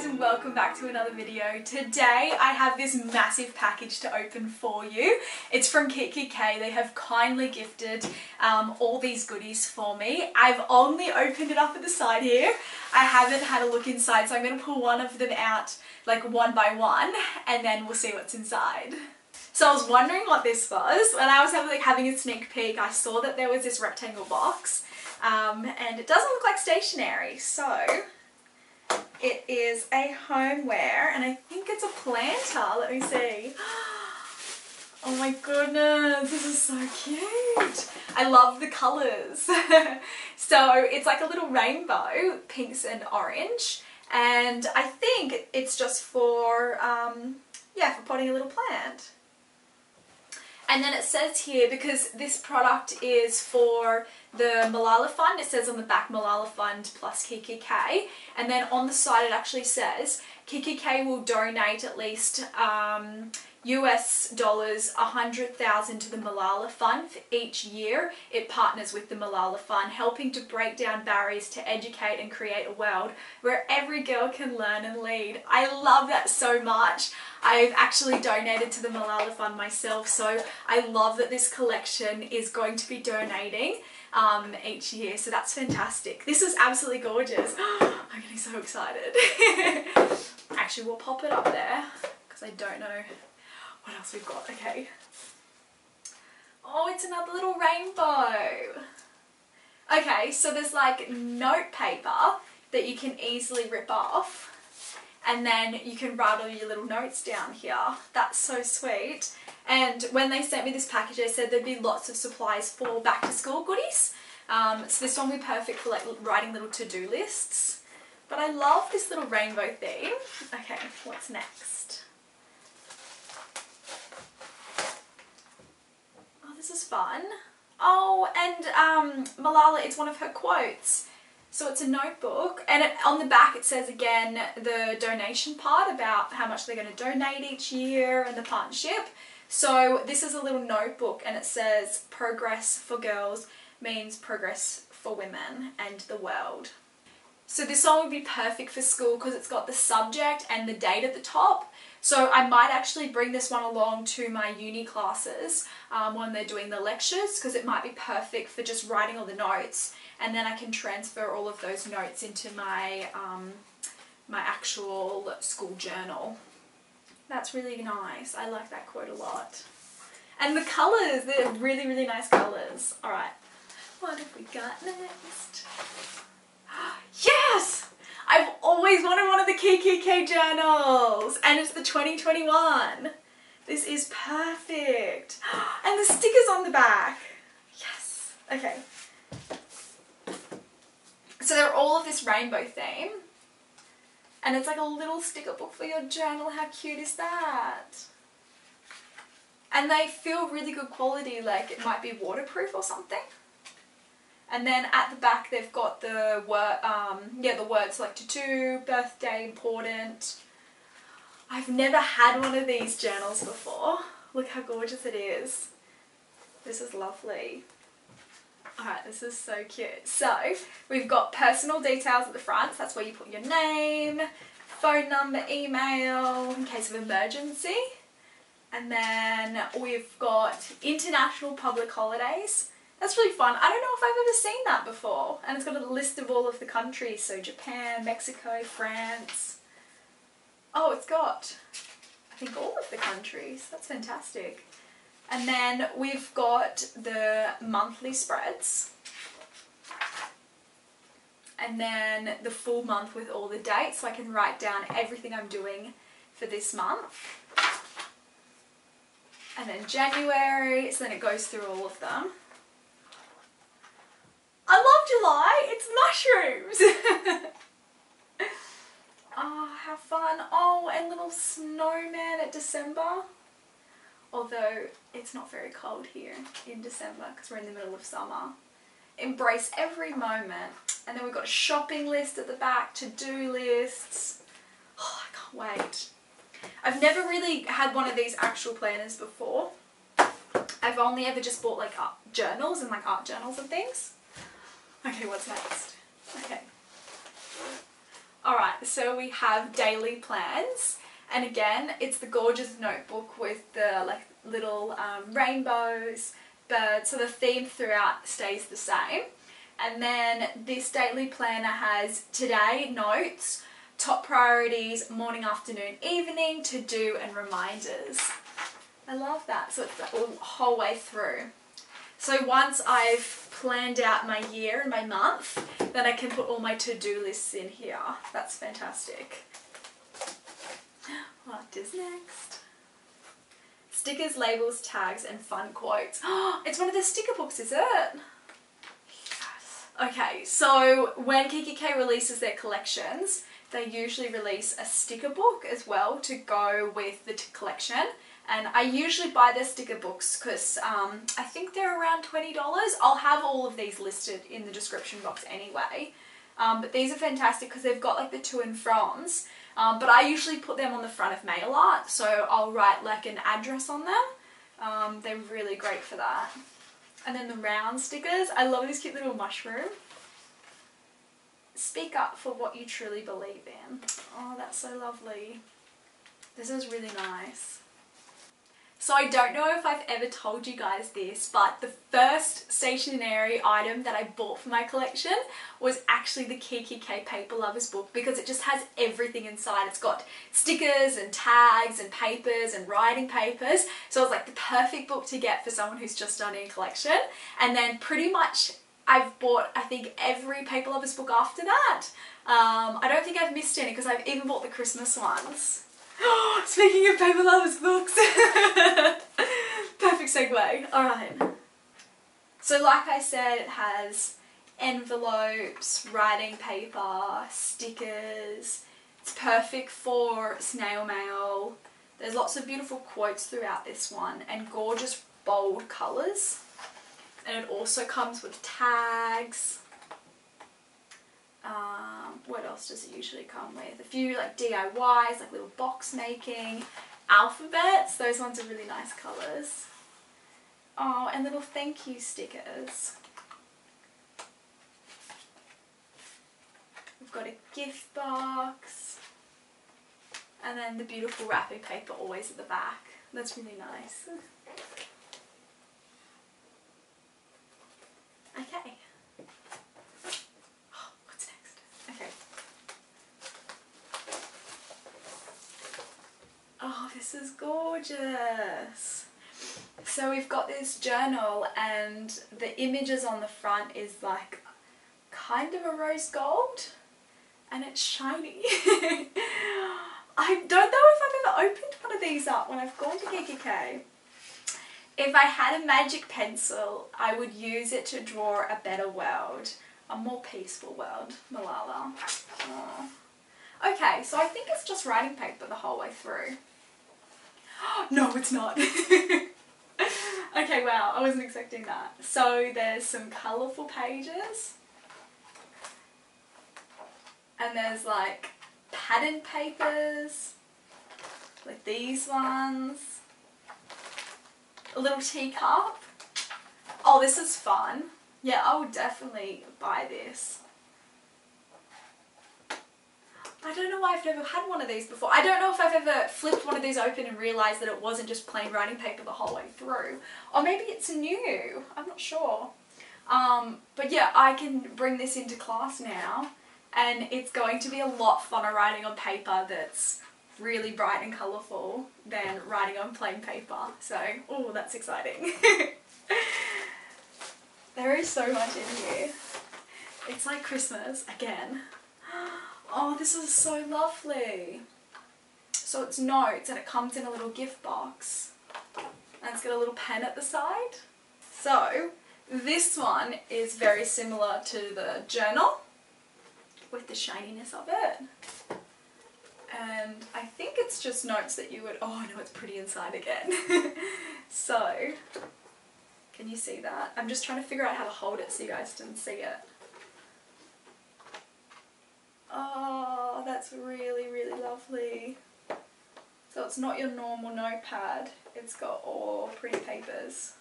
guys, and welcome back to another video. Today I have this massive package to open for you. It's from kikki.K. They have kindly gifted all these goodies for me. I've only opened it up at the side here. I haven't had a look inside, so I'm going to pull one of them out like one by one and then we'll see what's inside. So I was wondering what this was. When I was having a sneak peek, I saw that there was this rectangle box and it doesn't look like stationery. So it is a homeware and I think it's a planter. Let me see. Oh my goodness, this is so cute. I love the colours. So it's like a little rainbow, pinks and orange, and I think it's just for for potting a little plant. And then it says here, because this product is for the Malala Fund, it says on the back Malala Fund plus kikki.K, and then on the side it actually says kikki.K will donate at least US dollars $100,000 to the Malala Fund for each year it partners with the Malala Fund, helping to break down barriers to educate and create a world where every girl can learn and lead. I love that so much. I've actually donated to the Malala Fund myself, so I love that this collection is going to be donating each year, so that's fantastic. This is absolutely gorgeous. I'm getting so excited. Actually, we'll pop it up there because I don't know what else we've got. Okay. Oh, it's another little rainbow. Okay, so there's like note paper that you can easily rip off and then you can write all your little notes down here. That's so sweet. And when they sent me this package, they said there'd be lots of supplies for back to school goodies. So this one would be perfect for like writing little to-do lists. But I love this little rainbow theme. Okay, what's next? This is fun. Oh, and Malala, it's one of her quotes. So it's a notebook, and on the back it says again the donation part about how much they're going to donate each year and the partnership. So this is a little notebook and it says progress for girls means progress for women and the world. So this one would be perfect for school because it's got the subject and the date at the top. So I might actually bring this one along to my uni classes when they're doing the lectures, because it might be perfect for just writing all the notes, and then I can transfer all of those notes into my, my actual school journal. That's really nice. I like that quote a lot. And the colours, they're really, really nice colours. Alright, what have we got next? Yes! I've always wanted one of the kikki.K journals, and it's the 2021. This is perfect. And the sticker's on the back. Yes. Okay. So they're all of this rainbow theme, and it's like a little sticker book for your journal. How cute is that? And they feel really good quality, like it might be waterproof or something. And then at the back they've got the word, the words like to-do, birthday, important. I've never had one of these journals before. Look how gorgeous it is. This is lovely. Alright, this is so cute. So we've got personal details at the front. That's where you put your name, phone number, email in case of emergency. And then we've got international public holidays. That's really fun. I don't know if I've ever seen that before. And it's got a list of all of the countries. So Japan, Mexico, France. Oh, it's got, I think, all of the countries. That's fantastic. And then we've got the monthly spreads. And then the full month with all the dates. So I can write down everything I'm doing for this month. And then January. So then it goes through all of them. I love July, it's mushrooms! Oh, how fun. Oh, and little snowman at December. Although it's not very cold here in December because we're in the middle of summer. Embrace every moment. And then we've got a shopping list at the back, to-do lists. Oh, I can't wait. I've never really had one of these actual planners before. I've only ever just bought like journals and like art journals and things. Okay, what's next? Okay. Alright, so we have daily plans, and again it's the gorgeous notebook with the like little rainbows, birds, so the theme throughout stays the same. And then this daily planner has today, notes, top priorities, morning, afternoon, evening, to do and reminders. I love that, so it's the whole way through. So once I've planned out my year and my month, then I can put all my to-do lists in here. That's fantastic. What is next? Stickers, labels, tags and fun quotes. Oh, it's one of the sticker books, is it? Yes. Okay, so when kikki.K releases their collections, they usually release a sticker book as well to go with the collection. And I usually buy their sticker books because I think they're around $20. I'll have all of these listed in the description box anyway. But these are fantastic because they've got like the to and froms. But I usually put them on the front of mail art. So I'll write like an address on them. They're really great for that. And then the round stickers. I love this cute little mushroom. Speak up for what you truly believe in. Oh, that's so lovely. This is really nice. So I don't know if I've ever told you guys this, but the first stationery item that I bought for my collection was actually the kikki.K Paper Lovers book, because it just has everything inside. It's got stickers and tags and papers and writing papers. So it's like the perfect book to get for someone who's just starting a collection. And then pretty much I've bought, I think, every Paper Lovers book after that. I don't think I've missed any because I've even bought the Christmas ones. Speaking of Paper Lovers books, perfect segue. Alright, so like I said, it has envelopes, writing paper, stickers. It's perfect for snail mail. There's lots of beautiful quotes throughout this one and gorgeous bold colours. And it also comes with tags. What else does it usually come with? A few like DIYs, like little box making, alphabets. Those ones are really nice colours. Oh, and little thank you stickers. We've got a gift box. And then the beautiful wrapping paper always at the back. That's really nice. Okay. Oh, this is gorgeous. So we've got this journal and the images on the front is like kind of a rose gold and it's shiny. I don't know if I've ever opened one of these up when I've gone to kikki.K. If I had a magic pencil, I would use it to draw a better world, a more peaceful world, Malala. Aww. Okay, so I think it's just writing paper the whole way through. No, it's not. Okay, wow, I wasn't expecting that. So there's some colourful pages. And there's like patterned papers, like these ones. A little teacup. Oh, this is fun. Yeah, I would definitely buy this. I don't know why I've never had one of these before. I don't know if I've ever flipped one of these open and realised that it wasn't just plain writing paper the whole way through. Or maybe it's new. I'm not sure. But yeah, I can bring this into class now. And it's going to be a lot funner writing on paper that's really bright and colourful than writing on plain paper. So, oh, that's exciting. There is so much in here. It's like Christmas again. Oh, this is so lovely. So it's notes and it comes in a little gift box. And it's got a little pen at the side. So this one is very similar to the journal with the shininess of it. And I think it's just notes that you would... Oh no, it's pretty inside again. So, can you see that? I'm just trying to figure out how to hold it so you guys didn't see it. Oh, that's really, really lovely. So it's not your normal notepad. It's got all pretty papers.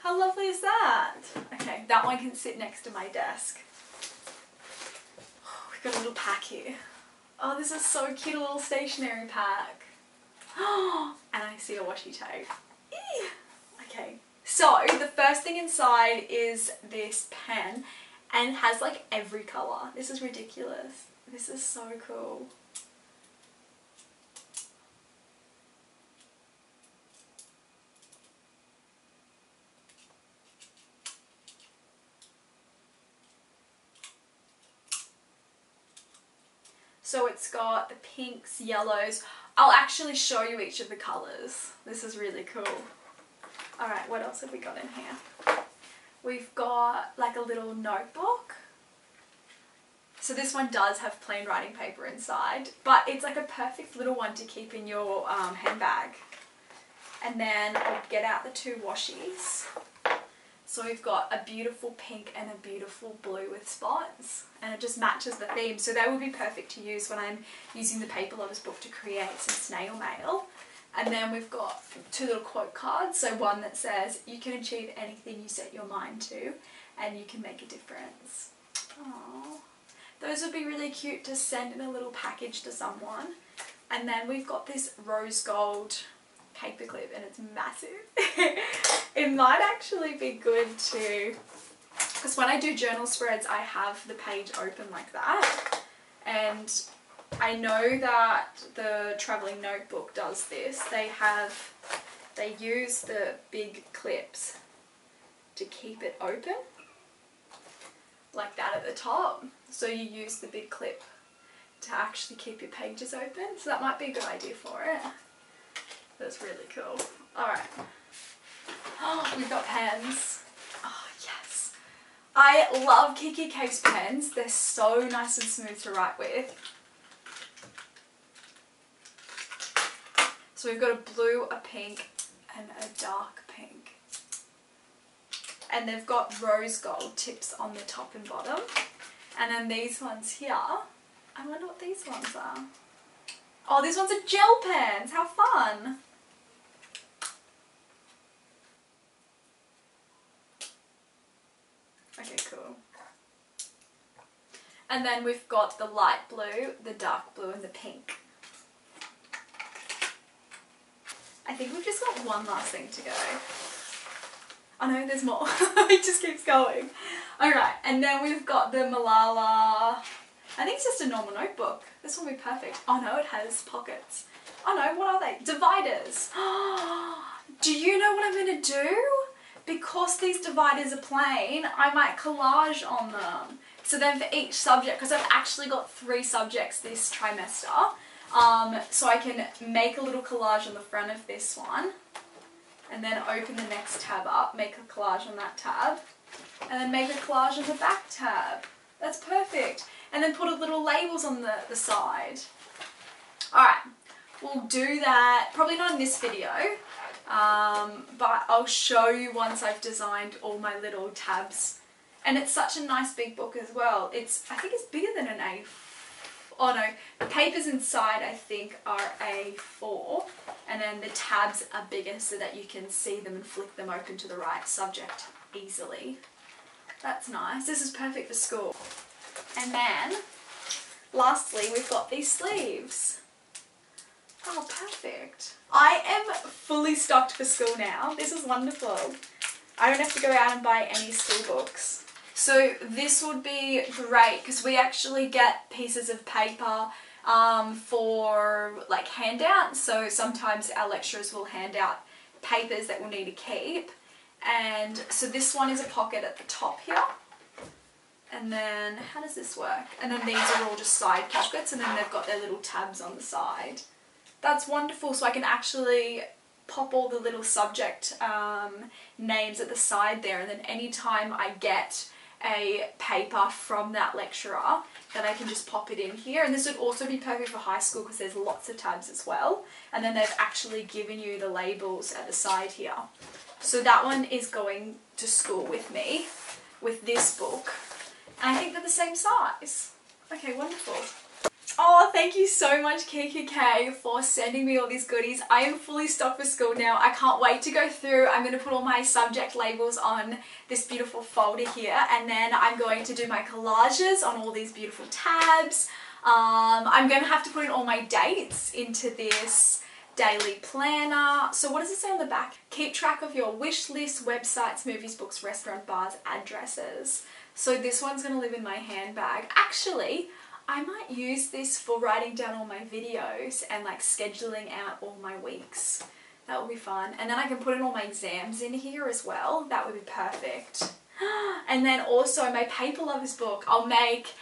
How lovely is that? Okay, that one can sit next to my desk. Oh, we've got a little pack here. Oh, this is so cute, a little stationery pack. Oh, and I see a washi tag. Eee! Okay. So, the first thing inside is this pen and has like every colour. This is ridiculous. This is so cool. So it's got the pinks, yellows. I'll actually show you each of the colours. This is really cool. Alright, what else have we got in here? We've got like a little notebook. So this one does have plain writing paper inside, but it's like a perfect little one to keep in your handbag. And then I'll get out the two washies. So we've got a beautiful pink and a beautiful blue with spots, and it just matches the theme. So they will be perfect to use when I'm using the paper lovers book to create some snail mail. And then we've got two little quote cards. So one that says, "You can achieve anything you set your mind to, and you can make a difference." Aww. Those would be really cute to send in a little package to someone. And then we've got this rose gold paperclip, and it's massive. It might actually be good too, because when I do journal spreads I have the page open like that, and I know that the traveling notebook does this. They use the big clips to keep it open like that at the top, so you use the big clip to actually keep your pages open, so that might be a good idea for it. That's really cool. Alright. Oh, we've got pens. Oh, yes. I love kikki.K's pens. They're so nice and smooth to write with. So we've got a blue, a pink, and a dark pink. And they've got rose gold tips on the top and bottom. And then these ones here. I wonder what these ones are. Oh, these ones are gel pens. How fun. Okay, cool. And then we've got the light blue, the dark blue, and the pink. I think we've just got one last thing to go. Oh no, there's more. It just keeps going. Alright, and then we've got the Malala... I think it's just a normal notebook. This one will be perfect. Oh no, it has pockets. Oh no, what are they? Dividers. Do you know what I'm going to do? Because these dividers are plain, I might collage on them. So then for each subject, because I've actually got 3 subjects this trimester, so I can make a little collage on the front of this one, and then open the next tab up, make a collage on that tab, and then make a collage on the back tab. That's perfect. And then put little labels on the side. Alright, we'll do that, probably not in this video, but I'll show you once I've designed all my little tabs. And it's such a nice big book as well. It's, I think it's bigger than an A4. Oh no, the papers inside I think are A4, and then the tabs are bigger so that you can see them and flick them open to the right subject easily. That's nice. This is perfect for school. And then, lastly, we've got these sleeves. Oh, perfect. I am fully stocked for school now. This is wonderful. I don't have to go out and buy any school books. So this would be great because we actually get pieces of paper for like handouts. So sometimes our lecturers will hand out papers that we'll need to keep. And so this one is a pocket at the top here. And then, how does this work? And then these are all just side pockets, and then they've got their little tabs on the side. That's wonderful, so I can actually pop all the little subject names at the side there, and then anytime I get a paper from that lecturer, then I can just pop it in here. And this would also be perfect for high school because there's lots of tabs as well. And then they've actually given you the labels at the side here. So that one is going to school with me, with this book. And I think they're the same size. Okay, wonderful. Oh, thank you so much, kikki.K, for sending me all these goodies. I am fully stocked for school now. I can't wait to go through. I'm going to put all my subject labels on this beautiful folder here, and then I'm going to do my collages on all these beautiful tabs. I'm going to have to put in all my dates into this daily planner. So what does it say on the back? Keep track of your wish list, websites, movies, books, restaurant, bars, addresses. So this one's going to live in my handbag. Actually, I might use this for writing down all my videos and like scheduling out all my weeks. That would be fun. And then I can put in all my exams in here as well. That would be perfect. And then also my Paper Lovers book. I'll make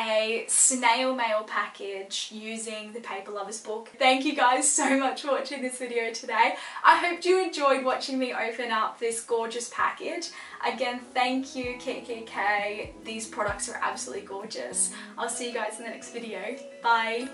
a snail mail package using the Paper Lovers book. Thank you guys so much for watching this video today. I hope you enjoyed watching me open up this gorgeous package. Again, thank you kikki.K. These products are absolutely gorgeous. I'll see you guys in the next video. Bye.